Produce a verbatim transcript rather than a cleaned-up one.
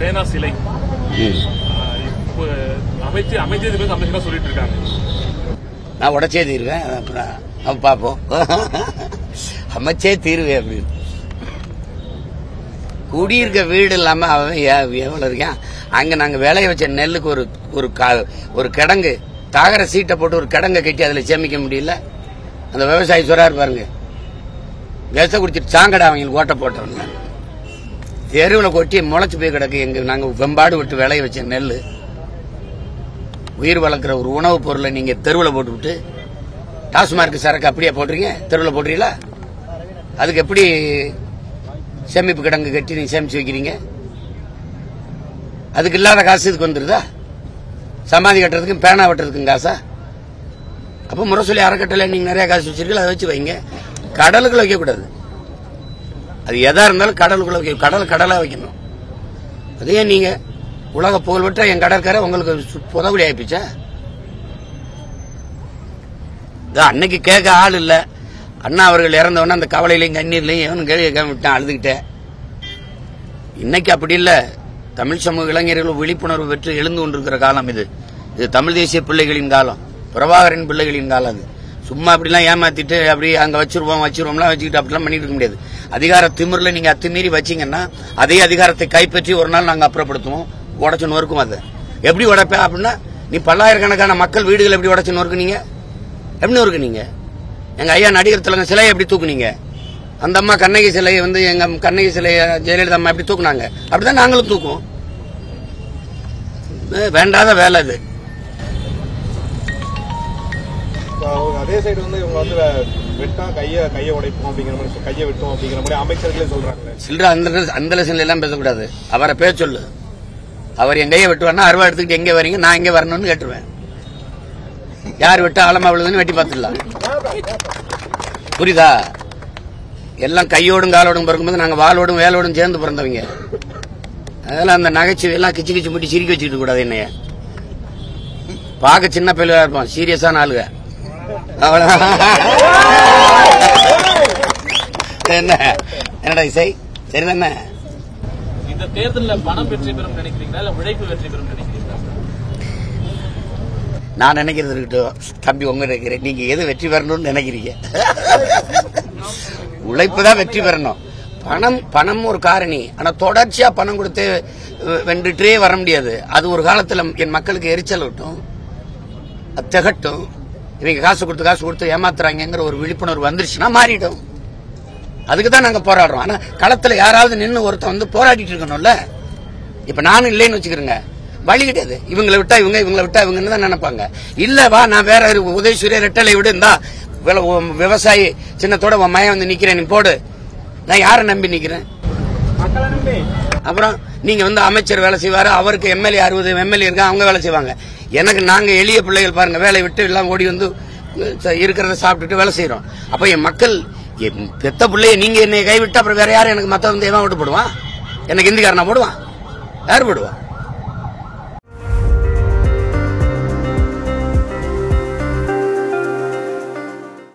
பேனா சிலை அமைச்சு அமைச்சது அமைச்சா சொல்லிட்டு இருக்காங்க. நான் உடச்சே தீருவேன், அப்புறம் பார்ப்போம். அமைச்சே தீருவேன் அப்படின்னு குடியிருக்க வீடு இல்லாம அவன் எவ்வளவு இருக்கான். அங்க நாங்க விளைய வச்ச நெல்லுக்கு ஒரு ஒரு ஒரு கிடங்கு தாகர சீட்டை போட்டு ஒரு கிடங்கை கட்டி அதுல சேமிக்க முடியல. அந்த விவசாயி சொல்றாரு பாருங்க, விஷ குடிச்சிட்டு சாங்கடை அவங்களுக்கு ஓட்ட போட்டவங்க தெருவில் கொட்டி முளைச்சு போய் கிடக்கு. எங்க நாங்க வெம்பாடு விட்டு விளைய வச்ச நெல், உயிர் வளர்க்குற ஒரு உணவுப் பொருளை நீங்க தெருவில் போட்டு விட்டு டாஸ்மார்க் சரக்கு அப்படியே போட்டுறீங்க, தெருவில் போட்டுறீங்களா? அதுக்கு எப்படி சேமிப்பு கிடங்கு கட்டி நீங்க சேமிச்சு வைக்கிறீங்க? அதுக்கு இல்லாத காசு இதுக்கு வந்துருதா? சமாதி கட்டுறதுக்கும் பேனா வெட்டுறதுக்கும் காசா? அப்போ முரசொலி அறக்கட்டளை நீங்க நிறைய காசு வச்சிருக்கீங்க, அதை வச்சு வைங்க. கடலுக்குள்ள வைக்கக்கூடாது, அது எதா இருந்தாலும் கடலுக்குள்ள வைக்க, கடல் கடலா வைக்கணும். அதே நீங்க உலக புகழ்பெற்ற என் கடற்கரை உங்களுக்கு புதகுடி ஆயிப்பிச்சா? அன்னைக்கு கேட்க ஆள் இல்லை. அண்ணா அவர்கள் இறந்தவொன்னே அந்த கவலையிலையும் கண்ணீர்லையும் எவனும் கேள்வி கேட்க விட்டான், அழுதுகிட்டேன். இன்னைக்கு அப்படி இல்லை. தமிழ் சமூக இளைஞர்கள் விழிப்புணர்வு பெற்று எழுந்து கொண்டிருக்கிற காலம் இது. இது தமிழ் தேசிய பிள்ளைகளின் காலம், பிரபாகரின் பிள்ளைகளின் காலம். அது சும்மா அப்படிலாம் ஏமாத்திட்டு அப்படி அங்கே வச்சிருவோம் வச்சிருவோம்லாம் வச்சுக்கிட்டு அப்படிலாம் பண்ணிட்டு இருக்க முடியாது. அதிகார திமிரில் நீங்கள் அத்துமீறி வச்சிங்கன்னா அதே அதிகாரத்தை கைப்பற்றி ஒரு நாள் நாங்கள் அப்புறப்படுத்துவோம், உடச்சுன்னு நொறுக்கும். அதை எப்படி உடைப்பேன் அப்படின்னா, நீ பல்லாயிரக்கணக்கான மக்கள் வீடுகளை எப்படி உடச்சு நொறுக்குனீங்க, எப்படி நொறுக்குனீங்க? எங்கள் ஐயா நடிகர் திலகம் சிலையை எப்படி தூக்குனீங்க? அந்த அம்மா கண்ணகி சிலையை வந்து எங்கள் கண்ணகி சிலையை ஜெயலலிதா அம்மா எப்படி தூக்குனாங்க, அப்படிதான் நாங்களும் தூக்குவோம். வேண்டாத வேலை அது. அதே சைடு வந்து இவங்க வந்து வெட்டா கையை கையை உடைப்போம் அப்படிங்கிற மாதிரி, கையை வெட்டோம் அப்படிங்கிற மாதிரி அமைச்சர்களே சொல்றாங்க. சில்ற அந்த அந்த லட்சம் எல்லாம் பேசக்கூடாது. அவரை பேர் சொல்லு, அவர் என் கையை வெட்டுவார்னா அறுவா எடுத்துக்கிட்டு எங்கே வரீங்க, நான் எங்கே வரணும்னு கேட்டுருவேன். யார் வெட்ட ஆழமா விழுதுன்னு வெட்டி பார்த்துடலாம், புரியுதா? எல்லாம் கையோடும் காலோடும் பிறக்கும்போது நாங்கள் வாளோடும் வேலோடும் சேர்ந்து பிறந்தவங்க. அதெல்லாம் அந்த நகைச்சுவை எல்லாம் கிச்சு கிச்சு போட்டு சிரிக்க வச்சுக்கிட்டு கூடாது. என்னைய பார்க்க சின்ன பிள்ளையா இருப்பான், சீரியஸான ஆளுக. என்ன என்னடா இசை, சரிதானே? இந்த தேர்தலில் பணம் வெற்றி பெறும் நினைக்கிறீங்களா இல்ல உழைப்பு வெற்றி பெறும் நினைக்கிறீங்களா? நான் நினைக்கிறது இருக்கட்டும் தம்பி, உங்க நினைக்கிறேன். நீங்க எது வெற்றி பெறணும்னு நினைக்கிறீங்க? உழைப்பு தான் வெற்றி பெறணும். பணம் பணம் ஒரு காரணி, ஆனா தொடர்ச்சியா பணம் கொடுத்து வென்றுட்டே வர முடியாது. அது ஒரு காலத்துல என் மக்களுக்கு எரிச்சல் விட்டும், திகட்டும். இவங்க காசு கொடுத்து காசு கொடுத்து ஏமாத்துறாங்கிற ஒரு விழிப்புணர்வு வந்துருச்சுன்னா மாறிடும். அதுக்குதான் நாங்க போராடுறோம். ஆனா களத்துல யாராவது நின்று ஒருத்தர் வந்து போராடிட்டு இருக்கணும்ல. இப்ப நானும் இல்லைன்னு வச்சுக்கிறேங்க, வழி கிடையாது. இவங்களை விட்டா இவங்க, இவங்களை விட்டா இவங்கன்னு தான் நினைப்பாங்க. இல்லவா நான் வேற உதயசூரிய ரெட்டலை விட இருந்தா விவசாயி சின்னத்தோட உன் மயம் வந்து நிக்கிறேன், நீ போடு. நான் யாரை நம்பி நிக்கிறேன்? அப்புறம் நீங்க வந்து அமைச்சர் வேலை செய்வாரு, அவருக்கு எம்எல்ஏ அறுபது எம்எல்ஏ இருக்காங்க, அவங்க வேலை செய்வாங்க. எனக்கு நாங்க எளிய பிள்ளைகள் பாருங்க, வேலையை விட்டு எல்லாம் ஓடி வந்து இருக்கிறத சாப்பிட்டுட்டு வேலை செய்யறோம். அப்ப என் மக்கள் பெத்த பிள்ளைய நீங்க என்னை கைவிட்டு அப்புறம் வேற யாரும் எனக்கு மத்த வந்து எவன் ஓட்டு போடுவான்? எனக்கு இந்திக்காரனா போடுவான்? யார் போடுவான்?